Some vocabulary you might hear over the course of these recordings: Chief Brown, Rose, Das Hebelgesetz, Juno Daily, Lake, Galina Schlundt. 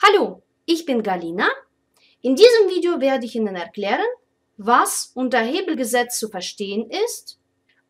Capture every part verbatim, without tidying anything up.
Hallo, ich bin Galina. In diesem Video werde ich Ihnen erklären, was unter Hebelgesetz zu verstehen ist.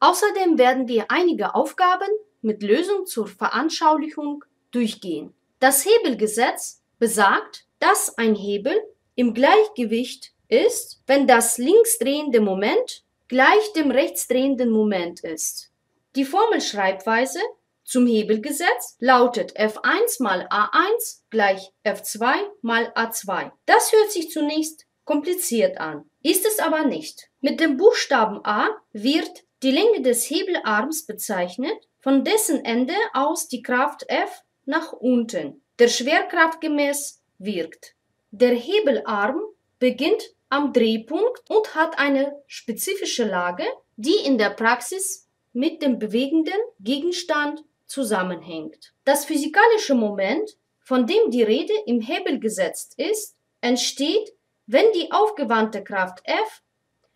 Außerdem werden wir einige Aufgaben mit Lösung zur Veranschaulichung durchgehen. Das Hebelgesetz besagt, dass ein Hebel im Gleichgewicht ist, wenn das linksdrehende Moment gleich dem rechtsdrehenden Moment ist. Die Formelschreibweise zum Hebelgesetz lautet F eins mal A eins gleich F zwei mal A zwei. Das hört sich zunächst kompliziert an, ist es aber nicht. Mit dem Buchstaben A wird die Länge des Hebelarms bezeichnet, von dessen Ende aus die Kraft F nach unten, der Schwerkraft gemäß, wirkt. Der Hebelarm beginnt am Drehpunkt und hat eine spezifische Lage, die in der Praxis mit dem bewegenden Gegenstand zusammenhängt. Das physikalische Moment, von dem die Rede im Hebelgesetz ist, entsteht, wenn die aufgewandte Kraft F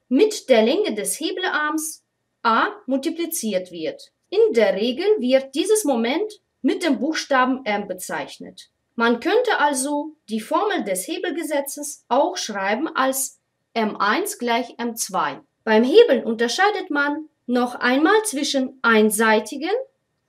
mit der Länge des Hebelarms A multipliziert wird. In der Regel wird dieses Moment mit dem Buchstaben M bezeichnet. Man könnte also die Formel des Hebelgesetzes auch schreiben als M eins gleich M zwei. Beim Hebeln unterscheidet man noch einmal zwischen einseitigen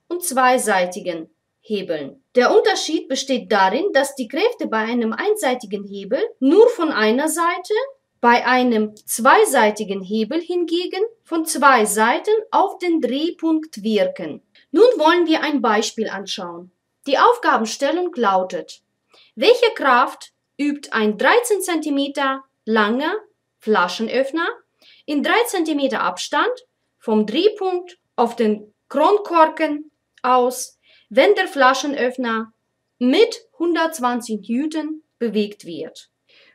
und zweiseitigen Hebeln. Der Unterschied besteht darin, dass die Kräfte bei einem einseitigen Hebel nur von einer Seite, bei einem zweiseitigen Hebel hingegen von zwei Seiten auf den Drehpunkt wirken. Nun wollen wir ein Beispiel anschauen. Die Aufgabenstellung lautet: Welche Kraft übt ein dreizehn Zentimeter langer Flaschenöffner in drei Zentimeter Abstand vom Drehpunkt auf den Kronkorken aus, wenn der Flaschenöffner mit hundertzwanzig Newton bewegt wird?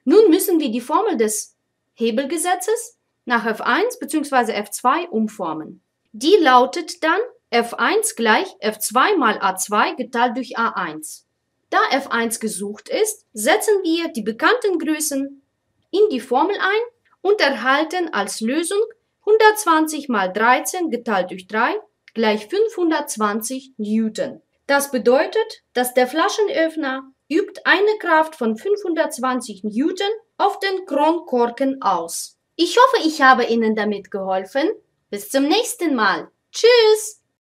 Nun müssen wir die Formel des Hebelgesetzes nach F eins bzw. F zwei umformen. Die lautet dann F eins gleich F zwei mal A zwei geteilt durch A eins. Da F eins gesucht ist, setzen wir die bekannten Größen in die Formel ein und erhalten als Lösung hundertzwanzig mal dreizehn geteilt durch drei gleich fünfhundertzwanzig Newton. Das bedeutet, dass der Flaschenöffner übt eine Kraft von fünfhundertzwanzig Newton auf den Kronkorken aus. Ich hoffe, ich habe Ihnen damit geholfen. Bis zum nächsten Mal. Tschüss!